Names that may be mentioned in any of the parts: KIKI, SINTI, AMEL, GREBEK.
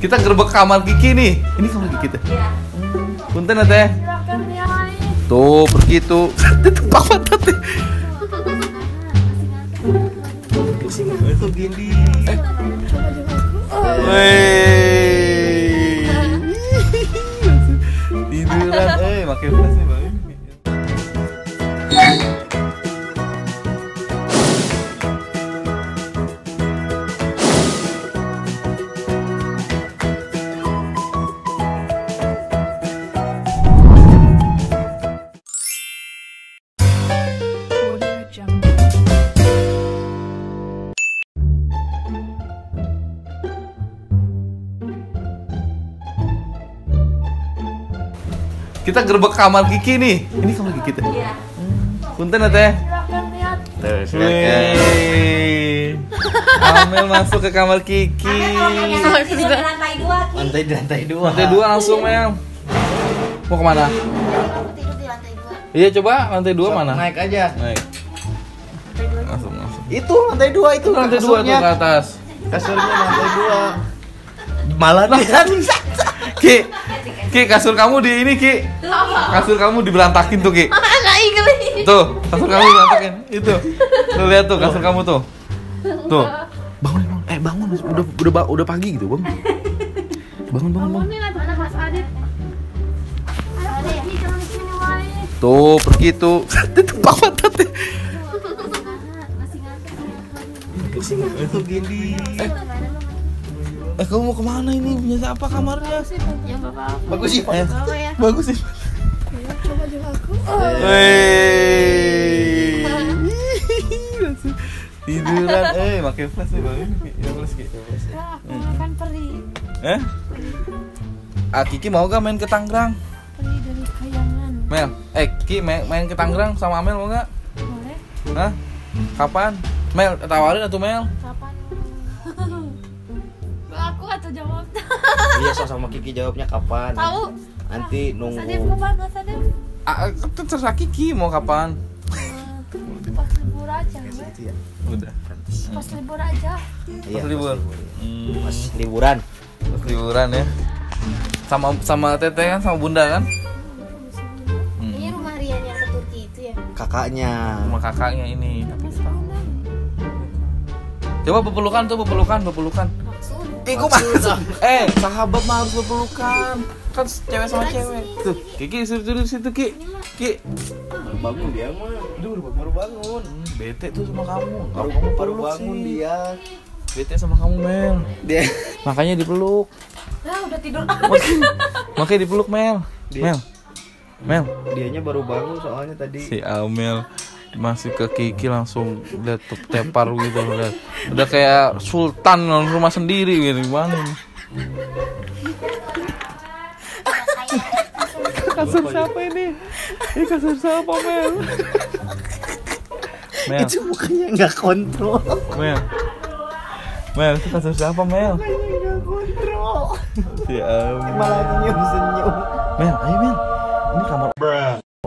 Kita gerbek kamar Kiki nih. Ini kamar Kiki tuh. Punten Teh. Tuh pergi tuh. Itu papan Teh. Itu gini. Wey. Tiduran pakai flash nih, Bang. Kita gerbek kamar Kiki nih. Ini kamar Kiki tuh. Iya. Punten Teh. Tuh, silakan. Amel masuk ke kamar Kiki. Lantai 2. Lantai 2 langsung, Mel. Mau kemana? Tidur di lantai 2. Iya, coba lantai 2 mana? Naik aja. Naik. Langsung. Itu lantai 2 itu. Lantai 2 tuh ke atas. Kasurnya lantai 2. Malah kan. Ki, kasur kamu di ini, Ki. Kasur kamu dibelantakin tuh, Ki. Tuh, kasur kamu dibelantakin. Itu. Tuh lihat tuh kasur kamu tuh. Tuh. Bangun. Bangun. Udah pagi gitu, Bang. Bangun. Bangunin anak Mas Adit. Tuh, pergi tuh. Itu bangun tadi. Itu gini. Kamu mau kemana ini? Biasa apa kamarnya? Ya, Bapak. Bagus sih. Bagus sih. Ya, coba juga aku. Wey. Tiduran, pakai flash nih, Bang. Ya, flash gitu. Kan perih. Kiki mau gak main ke Tangerang? Perih dari kayangan. Mel, Kiki main ke Tangerang sama Amel mau gak? Boleh. Hah? Kapan? Mel, tawarin atuh, Mel. Kapan? Aku atau jawab? Iya, sama Kiki jawabnya kapan? Tahu? Nanti nunggu. Sadif kapan? Mas Sadif? Terserah Kiki mau kapan? Pas libur aja. Ya. Udah. Pas libur aja. Iya, pas liburan. Pas liburan ya. Sama Teteh kan, sama Bunda kan? Ini rumah Rian yang ke Turki itu ya? Kakaknya. Rumah kakaknya ini. Coba pepelukan tuh, pepelukan. Kiki masuk. Sahabat mah harus berpelukan. Kan cewek sama cewek. Tuh, Kiki disuruh duduk situ, Ki. Bangun dia mah. Baru bangun. Bete tuh sama kamu. Baru bangun dia. Bete sama kamu, Mel. Dia makanya dipeluk. Lah, udah tidur. Makanya dipeluk, Mel. Mel. Dianya baru bangun soalnya tadi. Si Amel masih ke Kiki langsung lihat tepar gitu, lihat udah kayak sultan dalam rumah sendiri gitu banget. Kasur siapa ini? Ini kasur siapa, Mel? Itu bukannya nggak kontrol. Mel, itu kasur siapa, Mel? Bukannya nggak kontrol. Ya, malah senyum. Mel, ayo Mel, ini kamar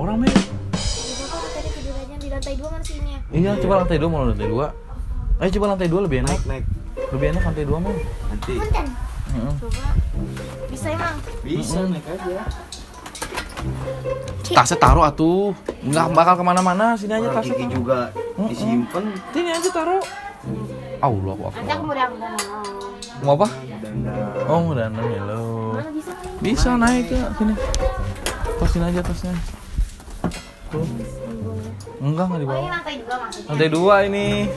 orang, Mel. Lantai 2 kan sini ya? Iya, coba lantai 2 mau lantai 2. Ayo coba lantai 2 lebih enak. Naik. Lebih enak lantai 2 mau. Nanti. Coba. Bisa emang? Bisa, naik aja. Tasnya taruh atuh. Enggak bakal kemana-mana, sini aja tasnya. Kiki juga disimpan. Sini aja taruh. Allah aku. Ada kemudian. Mau apa? Dandan. Oh, mau dandan ya lo. Bisa naik ke sini. Tasin aja tasnya. Tuh. Enggak di bawah. Oh, lantai 2 ini.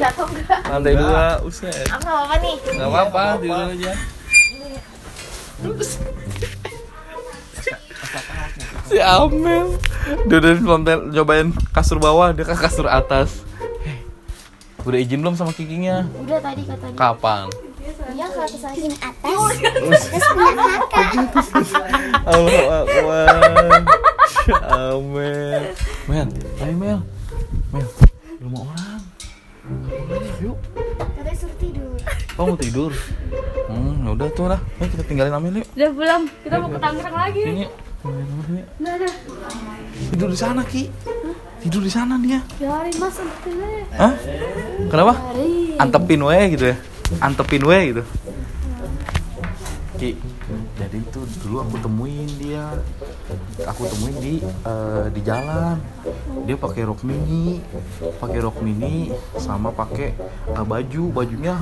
Jatuh enggak? Lantai 2, usah. Aku enggak apa-apa nih. Enggak apa-apa, tidur aja. Si Amel. Dia udah cobain kasur bawah, dia ke kasur atas. Udah izin belum sama Kikinya? Udah tadi katanya. Kapan? Iya, kalau kesalahan atas. Terus Allah Akbar. Amel. Mel. Di rumah orang. Yuk. Katanya suruh tidur. Kau mau tidur? Ya udah tuh lah. Ayo kita tinggalin Amel yuk. Udah pulang. Kita mau ke Tangerang lagi. Ini. Nah, ada. Tidur di sana, Ki. Tidur di sana dia. Biarin Mas antepin aja. Hah? Kenapa? Antepin we gitu ya. Ki, jadi itu dulu aku temuin di jalan. Dia pakai rok mini sama pakai bajunya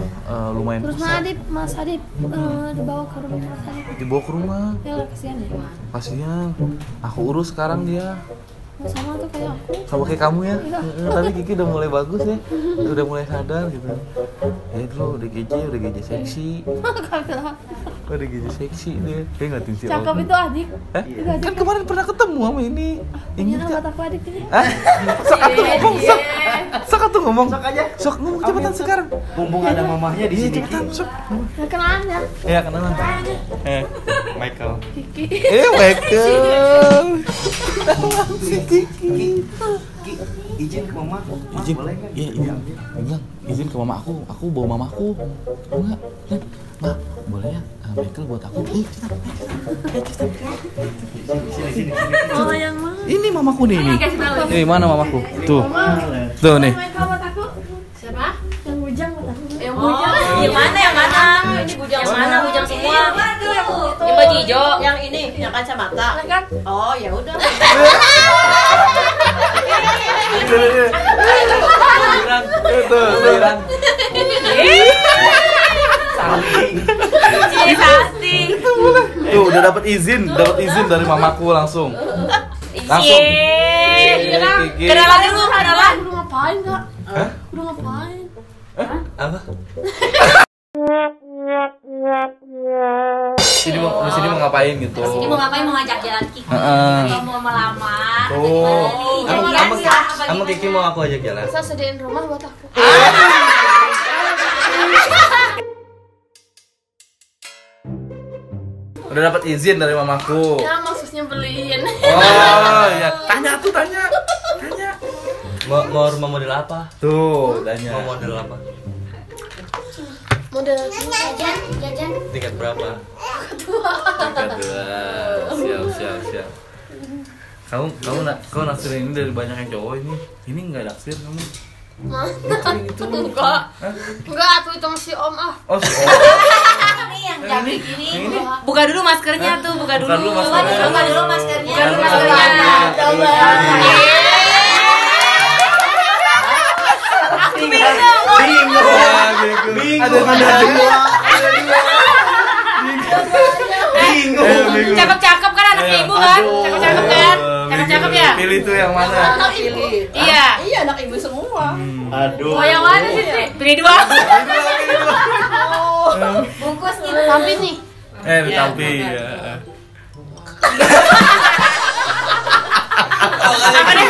lumayan besar. Terus Mas Adip dibawa ke rumah. Ya kasihan ya. Kasihan. Aku urus sekarang dia. Sama tuh kayak aku. Sama kayak kamu ya. Tapi Kiki udah mulai bagus ya. Udah mulai sadar gitu. Ya dulu udah geje seksi. Udah geje seksi dia. Dia ngatin si cakep itu adik. Hah? Kan kemarin pernah ketemu sama ini. Ini anggota aku adik ini. Hah? Sok ngomong. Sok ngomong cepetan sekarang. Mumpung ada mamahnya di sini. Cepetan sok. Kenalannya. Iya, kenalan. Michael. Kiki. Michael. Kiki, izin ke mama. Izin boleh kan? Iya, bilang izin ke mama aku bawa mamaku. Enggak, kan? Ma, boleh ya? Michael buat aku. Sini. Oh, yang mana? Ini mamaku nih. Ini mana mamaku? Tuh nih. Michael buat aku. Siapa? Yang bujang buat aku. Yang bujang. Yang mana? Ini bujang mana? Bujang semua. Yang baju hijau. Yang ini, yang kacamata. Kan? Oh, ya udah. Tuh udah dapat izin dari mamaku langsung. Kenalan lu ngapain enggak? Hah? Udah ngapain? Apa? Di sini mau ngapain gitu? Di mau ngapain, mau ngajak jalan Kiki? Atau mau melamar? Sama Kiki mau aku ajak jalan. Bisa sediain rumah buat aku. Udah dapat izin dari mamaku. Ya maksudnya beliin. Oh ya. Tanya. Mau rumah model apa? Tuh, tanya. Mau model apa? Model jajan. Tingkat berapa? Tingkat 2. Siap. Kamu naksir ini dari banyak yang cowok ini. Ini enggak naksir kamu. Hah? Enggak, tuh itu si Om ah. Oh, si Om. Ini yang cantik ini. Buka dulu maskernya tuh, buka dulu maskernya. Coba. Aku bingung. Ada bingung. Cakep-cakep kan anak ibu kan? Cakep-cakep kan? Cakep ya? Pilih tuh yang mana? Anak ibu. Iya anak ibu semua. Aduh. Oh yang mana sih? Iya. Pilih dua. Oh. Bungkus gitu. Tapi nih. Tapi. Ya. Apa nih?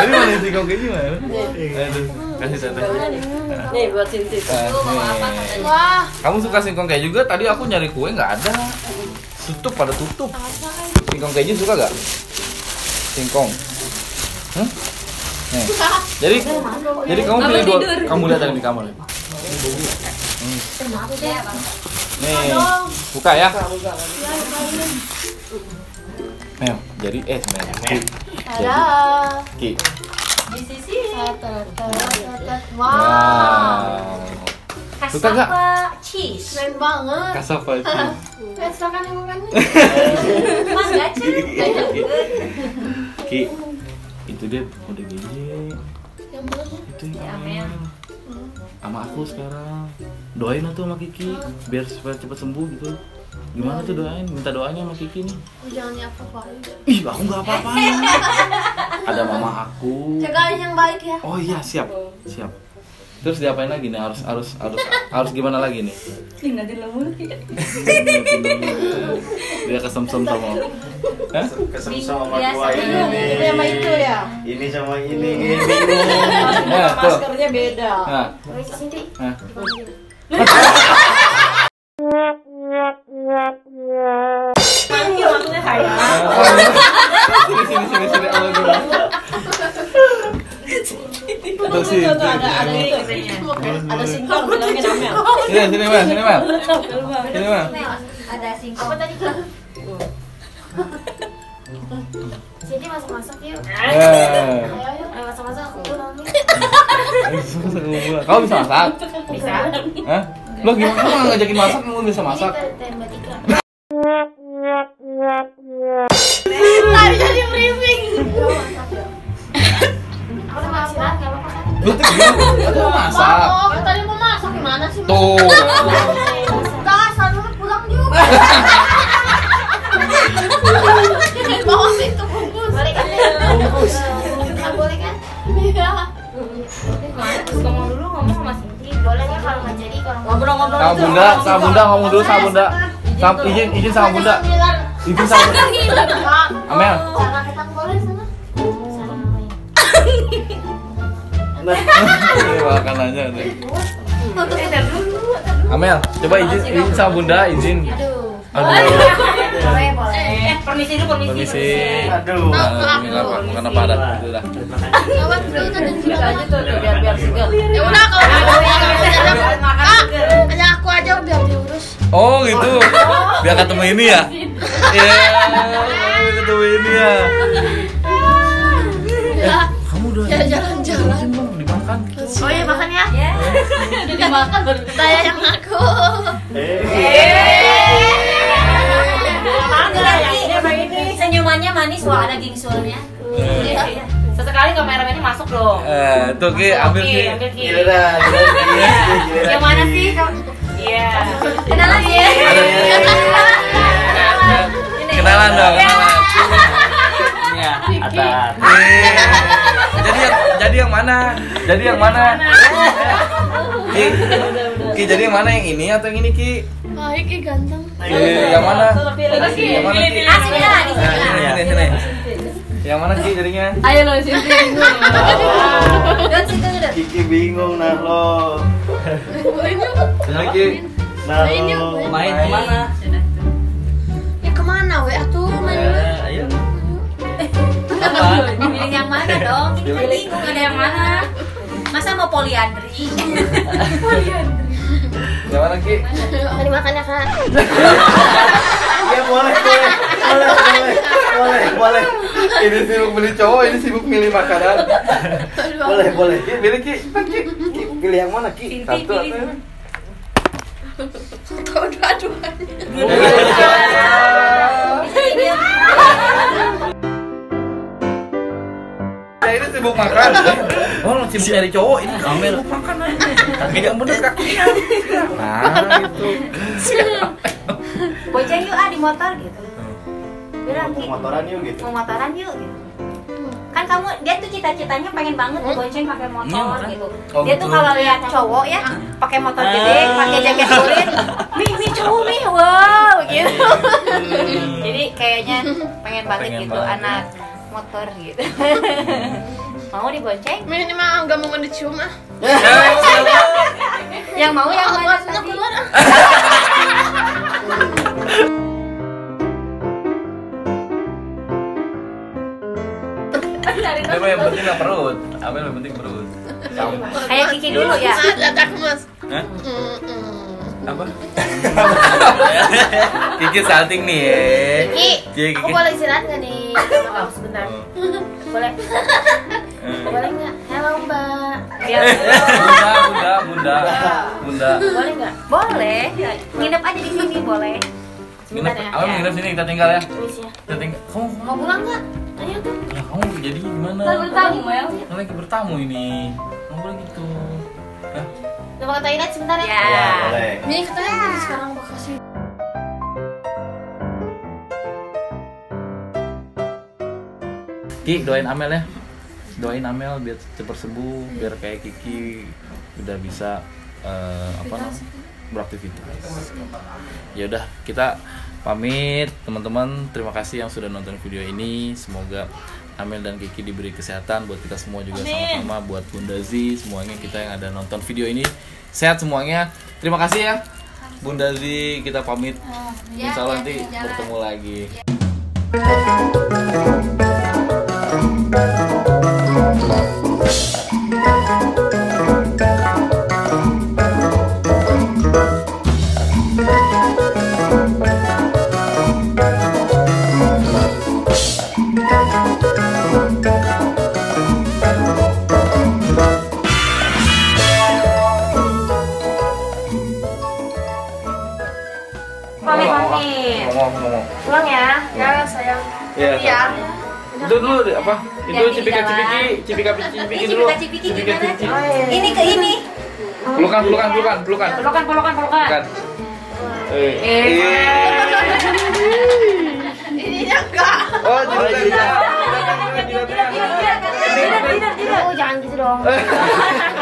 Ini mana sih kau gini mana? Aduh. Kasih satu. Nih buat Sinti. Wah. Kamu suka singkong kayak juga? Tadi aku nyari kue nggak ada. Pada tutup. Singkong keju suka gak? Singkong. Nih. Jadi kamu pilih dua. Kamu lihat yang di kamar. Nih, buka ya. Nih, jadi Ki. Di sisi. Wow. Cassava cheese. Keren banget. Cassava cheese. Silakan yang makan. Mas gacor. Ki. Itu dia udah gede. Yang belum. Itu ya Amel. Sama aku sekarang. Doain tuh sama Kiki biar cepat sembuh gitu. Gimana tuh doain? Minta doanya sama Kiki nih. Jangan apa-apain. Ih, aku enggak apa-apain. Ada mama aku. Jagain yang baik ya. Oh iya, siap. Terus diapain lagi nih? Harus gimana lagi nih? Dinatin lemur ya. Dia kesemsem sama. Hah? Kesemsem sama dua ini. Ini sama itu ya. Ini sama ini. Nah, maskernya beda. Nah. Sinti. Hah. Panggil maksudnya hai. Sini. Ada singkong. Apa tadi? Jadi masak-masak yuk. Ayo masak-masak. Kamu bisa masak? Bisa. Lo gimana mau ngajakin masak, mau bisa masak? Tadi jadi briefing. Lu tuh mau masak? Tadi mau masak gimana sih? Tuh. Enggak, selalu pulang juga. Bawa pintu bungkus. Boleh kan? Bungkus. Boleh kan? Iya. Ngomong dulu, ngomong sama Sinti. Bolehnya kalau nggak jadi kalau ngobrol-ngobrol. Sama Bunda ngomong dulu sama Bunda. Izin sama Bunda. Izin sama Bunda. Amel. Salah ketang boleh sana. Nah, makanannya nih. Amel, coba izin sama Bunda, izin. Aduh. Boleh. Permisi. Aduh. Bukan apa adat gitu dah. Lewat dulu itu aja tuh biar segar. Ya udah kalau hanya aku aja udah diurus. Oh, gitu. Biar ketemu ini ya. Iya. Ketemu ini ya. Kamu udah jalan-jalan mau dimakan. Oh iya, makan ya. Udah dimakan baru saya yang aku. Senyumannya manis, wah ada gingsulnya. Sesekali kameramennya masuk dong. Tuh Ki, ambil Ki. Gimana sih? Iya. Kenalan ya. Kenalan dong. Iya. Atan. Jadi yang mana? Ki. Ki jadi yang mana, yang ini atau yang ini Ki? Oh, Ki ganteng. Yang mana? Sini. Yang mana Ki jadinya? Ayo lo Sinti bingung. Dan Sinti udah. Ki bingung nah lo. Lagi. Nah, main ke mana? Ya kemana we atuh main. Ayo. Pilih yang mana dong? Bingung ada yang mana? Masa mau poliandri? Poliandri. Yang mana Ki? Mau dimakan ya Kak? Ya boleh. Ini sibuk beli cowok, ini sibuk milih makanan. Boleh. Ki, pilih yang mana Ki? Satu atau yang? Kau dua-duanya. Ini sibuk makan. Oh, sibuk cari cowok ini kamel. Makan aja. Tapi yang bener kakinya. Nah, gitu. Bojeng yuk ah di motor gitu. Bilang gitu. Mau motoran yuk. Kan kamu dia tuh cita-citanya pengen banget bonceng pakai motor gitu. Dia tuh kalau lihat cowok ya pakai motor gede, pakai jaket kulit. Mih cowok mih. Wow, gitu. Jadi kayaknya pengen banget gitu anak motor gitu. Mau dibonceng? Ini mah enggak mau dicium ah. Yang mau yang mana? Tapi yang penting lah perut. Apa yang penting perut? Kayak Kiki dulu ya. Datang Mas. Hah? Apa? Kiki salting nih ya. Kiki, aku boleh istirahat nggak nih? Aku sebentar. Boleh nggak? Halo Mbak. Bunda. Boleh nggak? Boleh. Nginep aja di sini boleh. Nginep. Aku nginep sini, kita tinggal ya. Kita tinggal. Kamu mau pulang nggak? Ayo tuh. Lah kamu jadi gimana? Lagi bertamu ini. Kamu boleh gitu. Coba ke toilet sebentar ya. Iya, boleh. Nih ke toilet sekarang Bekasi. Ki, doain Amel ya. Doain Amel biar cepat sembuh, biar kayak Kiki udah bisa beraktivitas. Ya udah, kita pamit teman-teman. Terima kasih yang sudah nonton video ini. Semoga Amel dan Kiki diberi kesehatan, buat kita semua juga sama-sama, buat Bunda Zi, semuanya kita yang ada nonton video ini sehat semuanya. Terima kasih ya Bunda Zi, kita pamit. Insya Allah nanti bertemu lagi. Pamit. Pulang ya. Ya sayang. Iya. Ya. Itu dulu apa? Itu cipika-cipiki dulu. Cipika-cipiki. Ini ke ini. Pelukan. Ininya enggak. Oh, tidak. Jangan gitu dong.